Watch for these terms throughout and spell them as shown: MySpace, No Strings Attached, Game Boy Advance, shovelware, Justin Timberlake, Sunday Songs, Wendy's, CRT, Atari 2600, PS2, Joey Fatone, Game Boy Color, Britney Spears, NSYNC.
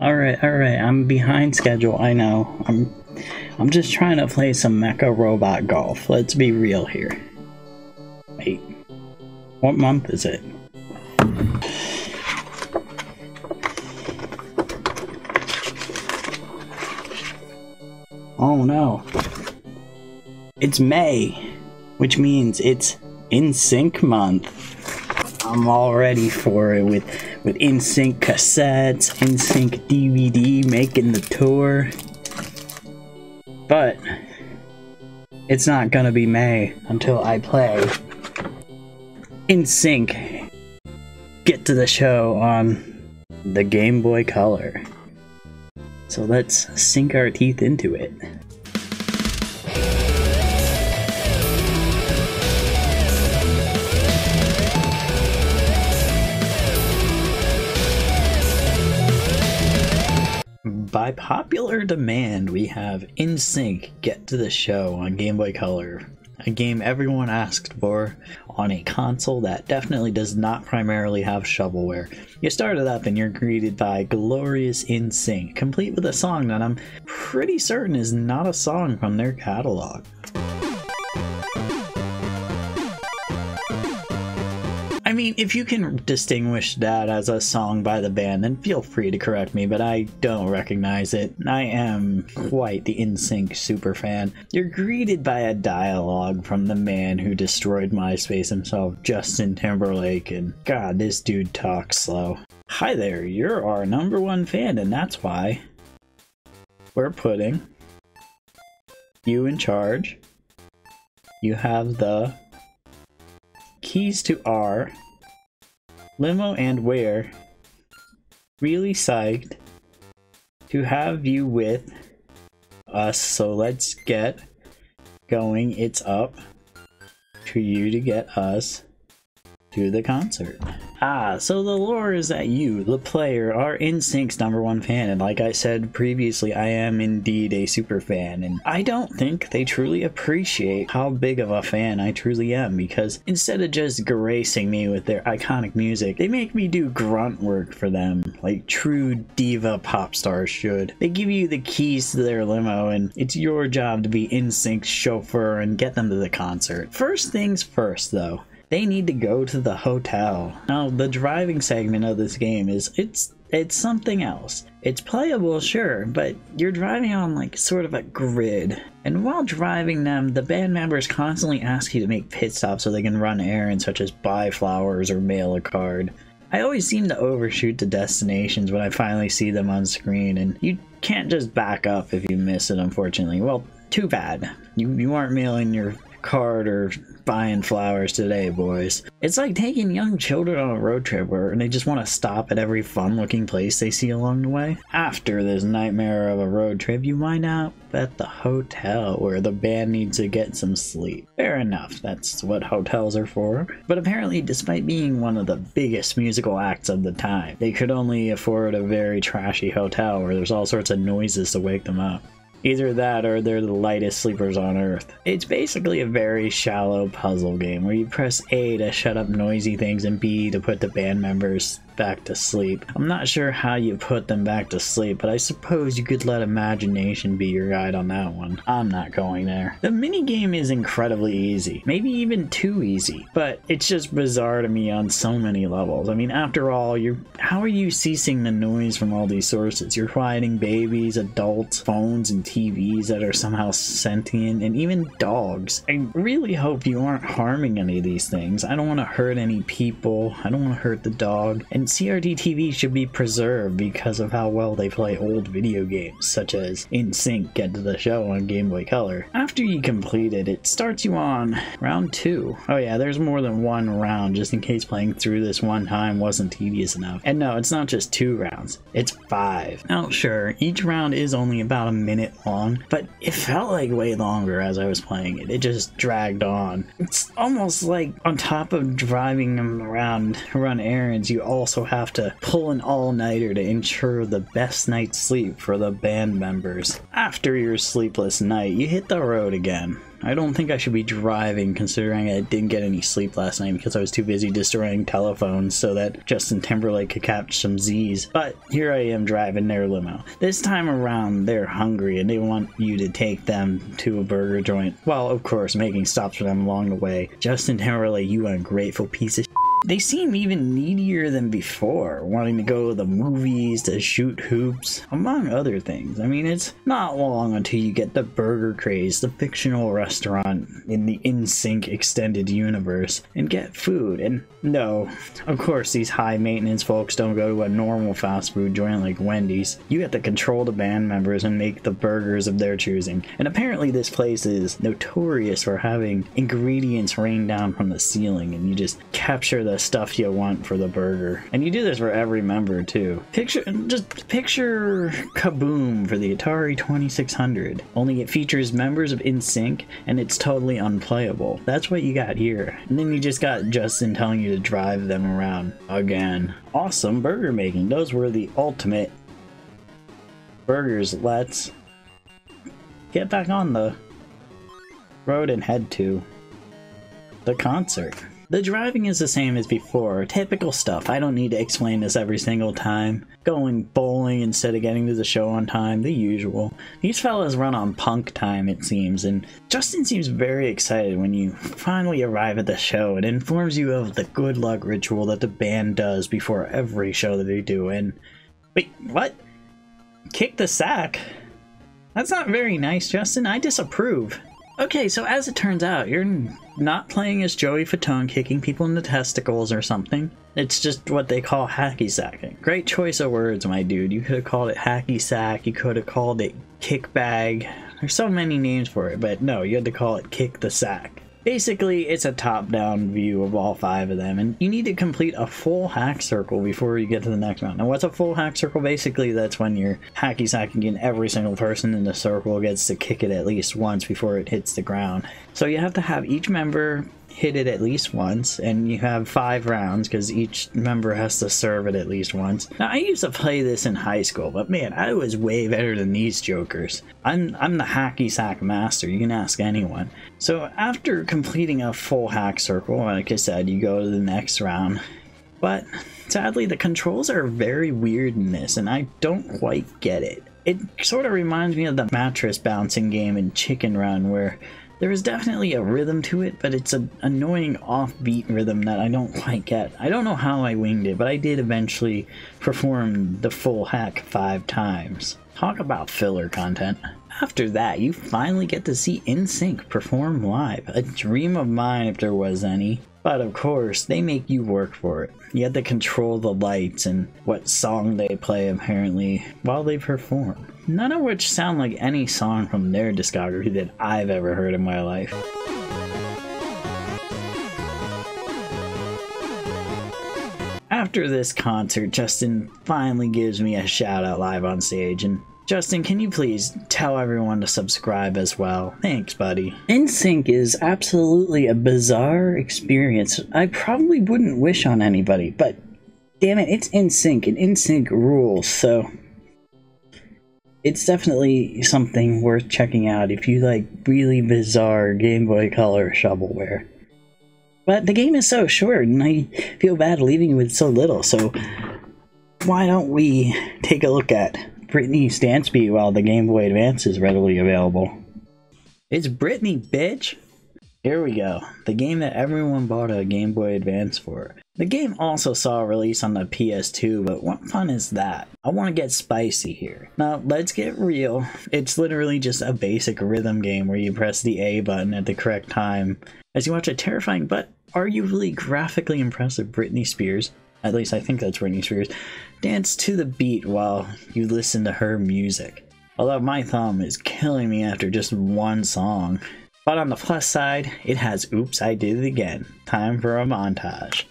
All right. I'm behind schedule. I know. I'm just trying to play some Mecha Robot Golf. Let's be real here. Wait. What month is it? Oh no. It's May, which means it's NSYNC month. I'm all ready for it with NSYNC cassettes, NSYNC DVD, making the tour. But it's not gonna be May until I play NSYNC Get to the Show on the Game Boy Color. So let's sink our teeth into it. By popular demand, we have NSYNC Get to the Show on Game Boy Color, a game everyone asked for on a console that definitely does not primarily have shovelware. You start it up and you're greeted by glorious NSYNC, complete with a song that I'm pretty certain is not a song from their catalog. I mean, if you can distinguish that as a song by the band, then feel free to correct me, but I don't recognize it. I am quite the NSYNC superfan. You're greeted by a dialogue from the man who destroyed MySpace himself, Justin Timberlake, and God, this dude talks slow. Hi there, you're our #1 fan, and that's why we're putting you in charge. You have the keys to our limo and we're really psyched to have you with us, so let's get going. It's up to you to get us to the concert. So the lore is that you, the player, are NSYNC's #1 fan, and like I said previously, I am indeed a super fan, and I don't think they truly appreciate how big of a fan I truly am, because instead of just gracing me with their iconic music, they make me do grunt work for them, like true diva pop stars should. They give you the keys to their limo, and it's your job to be NSYNC's chauffeur and get them to the concert. First things first, though. They need to go to the hotel. Now, the driving segment of this game is, it's something else. It's playable, sure, but you're driving on like sort of a grid. And while driving them, the band members constantly ask you to make pit stops so they can run errands such as buy flowers or mail a card. I always seem to overshoot the destinations when I finally see them on screen, and you can't just back up if you miss it, unfortunately. Well, too bad. You aren't mailing your card or buying flowers today, boys. It's like taking young children on a road trip where they just want to stop at every fun-looking place they see along the way. After this nightmare of a road trip, you wind up at the hotel where the band needs to get some sleep. Fair enough, that's what hotels are for. But apparently, despite being one of the biggest musical acts of the time, they could only afford a very trashy hotel where there's all sorts of noises to wake them up. Either that or they're the lightest sleepers on earth. It's basically a very shallow puzzle game where you press A to shut up noisy things and B to put the band members back to sleep. I'm not sure how you put them back to sleep, but I suppose you could let imagination be your guide on that one. I'm not going there. The minigame is incredibly easy, maybe even too easy, but it's just bizarre to me on so many levels. I mean, after all, how are you ceasing the noise from all these sources? You're quieting babies, adults, phones, and TVs that are somehow sentient, and even dogs. I really hope you aren't harming any of these things. I don't want to hurt any people. I don't want to hurt the dog. And CRT TV should be preserved because of how well they play old video games, such as NSYNC Get to the Show on Game Boy Color. After you complete it, it starts you on round 2. Oh yeah, there's more than one round, just in case playing through this one time wasn't tedious enough. And no, it's not just 2 rounds, it's 5. Now sure, each round is only about a minute long, but it felt like way longer as I was playing it. It just dragged on. It's almost like on top of driving them around to run errands, you also have to pull an all-nighter to ensure the best night's sleep for the band members. After your sleepless night, you hit the road again. I don't think I should be driving, considering I didn't get any sleep last night because I was too busy destroying telephones so that Justin Timberlake could catch some Z's. But here I am driving their limo. This time around, they're hungry and they want you to take them to a burger joint, while of course making stops for them along the way. Justin Timberlake, you ungrateful piece of shit. They seem even needier than before, wanting to go to the movies, to shoot hoops, among other things. I mean, it's not long until you get the burger craze, the fictional restaurant in the NSYNC extended universe, and get food. And no, of course these high maintenance folks don't go to a normal fast food joint like Wendy's. You have to control the band members and make the burgers of their choosing. And apparently this place is notorious for having ingredients rain down from the ceiling, and you just capture the stuff you want for the burger. And you do this for every member too. Just picture Kaboom for the Atari 2600, only it features members of NSYNC and it's totally unplayable. That's what you got here. And then you just got Justin telling you to drive them around again. Awesome burger making. Those were the ultimate burgers. Let's get back on the road and head to the concert. The driving is the same as before, typical stuff. I don't need to explain this every single time. Going bowling instead of getting to the show on time, the usual. These fellas run on punk time, it seems, and Justin seems very excited when you finally arrive at the show. It informs you of the good luck ritual that the band does before every show that they do, and... Wait, what? Kick the sack? That's not very nice, Justin. I disapprove. Okay, so as it turns out, you're not playing as Joey Fatone kicking people in the testicles or something. It's just what they call hacky sacking. Great choice of words, my dude. You could have called it hacky sack, you could have called it kick bag. There's so many names for it, but no, you had to call it kick the sack. Basically, it's a top-down view of all five of them, and you need to complete a full hack circle before you get to the next round. Now, what's a full hack circle? Basically, that's when you're hacky-sacking and every single person in the circle gets to kick it at least once before it hits the ground. So you have to have each member hit it at least once, and you have 5 rounds because each member has to serve it at least once. Now, I used to play this in high school, but man, I was way better than these jokers. I'm the hacky sack master. You can ask anyone. So after completing a full hack circle, like I said, you go to the next round. But sadly, the controls are very weird in this, and I don't quite get it. It sort of reminds me of the mattress bouncing game in Chicken Run, where there is definitely a rhythm to it, but it's an annoying offbeat rhythm that I don't quite get. I don't know how I winged it, but I did eventually perform the full hack 5 times. Talk about filler content. After that, you finally get to see NSYNC perform live. A dream of mine, if there was any. But of course, they make you work for it. You have to control the lights and what song they play, apparently, while they perform. None of which sound like any song from their discography that I've ever heard in my life. After this concert, Justin finally gives me a shout out live on stage, and Justin, can you please tell everyone to subscribe as well? Thanks, buddy. NSYNC is absolutely a bizarre experience. I probably wouldn't wish on anybody, but damn it, it's NSYNC, and NSYNC rules, so it's definitely something worth checking out if you like really bizarre Game Boy Color shovelware. But the game is so short, and I feel bad leaving you with so little, so why don't we take a look at Britney's dance beat while the Game Boy Advance is readily available. It's Britney, bitch! Here we go, the game that everyone bought a Game Boy Advance for. The game also saw a release on the PS2, but what fun is that? I want to get spicy here. Now, let's get real. It's literally just a basic rhythm game where you press the A button at the correct time as you watch a terrifying but arguably graphically impressive Britney Spears, at least I think that's Britney Spears, dance to the beat while you listen to her music. Although my thumb is killing me after just one song. But on the plus side, it has Oops, I Did It Again. Time for a montage.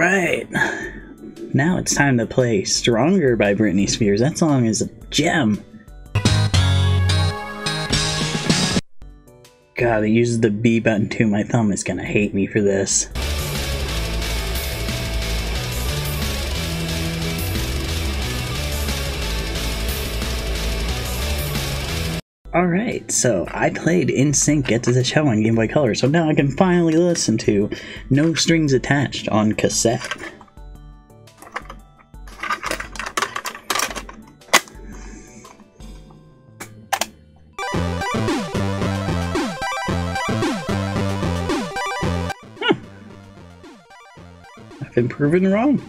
Alright, now it's time to play Stronger by Britney Spears. That song is a gem. God, it uses the B button too. My thumb is gonna hate me for this. Alright, so I played NSYNC Get to the Show on Game Boy Color, so now I can finally listen to No Strings Attached on cassette. I've been proven wrong.